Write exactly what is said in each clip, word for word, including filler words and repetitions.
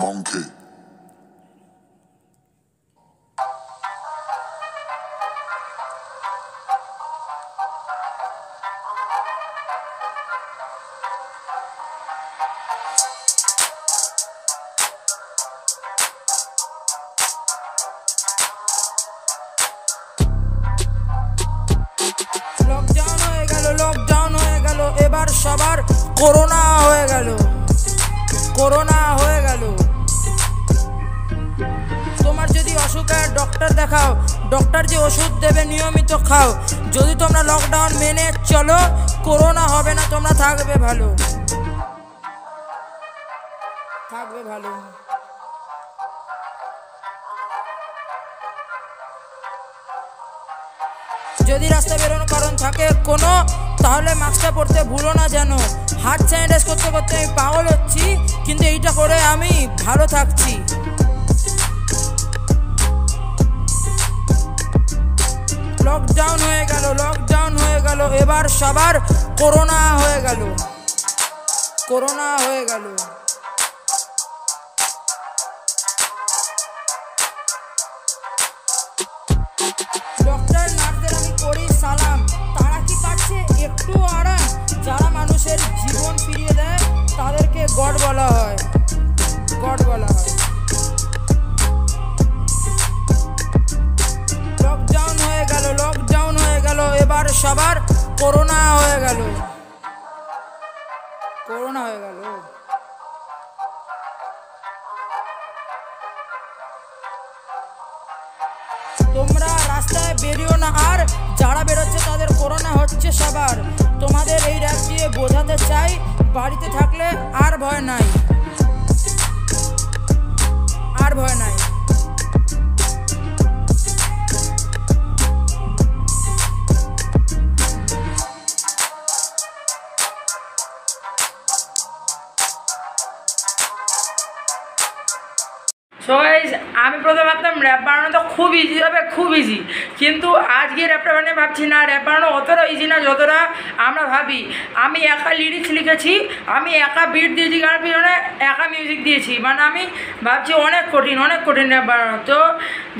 Monkey. Lockdown hoye gelo, lockdown hoye gelo, ebar shobar corona hoye gelo, corona hoye gelo. Tomar jodi oshuk er doctor dekhao, doctor je oshud debe niyomito khao. Jodi tomra lockdown mene cholo, corona hobe na, tomra thakbe bhalo, thakbe bhalo. যদি রাস্তা বেরোনো কারণ থাকে কোনো, তাহলে মাস্কটা পরতে ভুলো না যেন। হাত স্যানিটাইজ করতে করতে আমি পাগল হচ্ছি, কিন্তু এইটা করে আমি ভালো থাকছি। লকডাউন হয়ে গেল, লকডাউন হয়ে গেল, এবার সবার করোনা হয়ে গেল, করোনা হয়ে গেল। ডক্টর নার্সদের আমি করি সালাম, তারা কি পাচ্ছে একটু আরাম? যারা মানুষের জীবন ফিরিয়ে দেয় তাদেরকে গড বলা হয়, গড বলা হয়। লকডাউন হয়ে গেল, লকডাউন হয়ে গেল, এবার সবার করোনা হয়ে গেল, করোনা হয়ে গেল। তোমরা রাস্তায় বেরিও না, আর যারা বেরোচ্ছে তাদের করোনা হচ্ছে সবার। তোমাদের এই রাত দিয়ে বোঝাতে চাই, বাড়িতে থাকলে আর ভয় নাই, আর ভয় নাই। সো গাইজ, আমি প্রথমে ভাবতাম র্যাপ বানানো তো খুব ইজি হবে, খুব ইজি, কিন্তু আজকে র্যাপটা বানিয়ে ভাবছি না, র্যাপ বানানো অতটা ইজি না যতটা আমরা ভাবি। আমি একা লিরিক্স লিখেছি, আমি একা বিট দিয়েছি, গানের পিছনে একা মিউজিক দিয়েছি, মানে আমি ভাবছি অনেক কঠিন, অনেক কঠিন র্যাপ বানানো। তো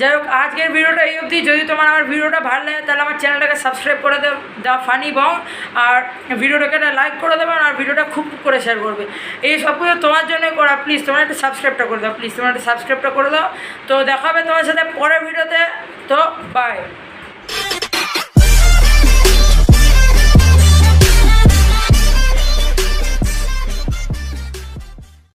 যাই হোক, আজকের ভিডিওটা এই অবধি। যদি তোমার আমার ভিডিওটা ভালো লাগে তাহলে আমার চ্যানেলটাকে সাবস্ক্রাইব করে দেবে দা ফানি বং, আর ভিডিওটাকে একটা লাইক করে দেবেন, আর ভিডিওটা খুব করে শেয়ার করবে। এই সব কিছু তোমার জন্যই করা, প্লিজ তোমার একটা সাবস্ক্রাইবটা করে দাও, প্লিজ তোমার একটা সাবস্ক্রাইব করে দাও। তো দেখা হবে তোমার সাথে পরের ভিডিওতে। তো বাই।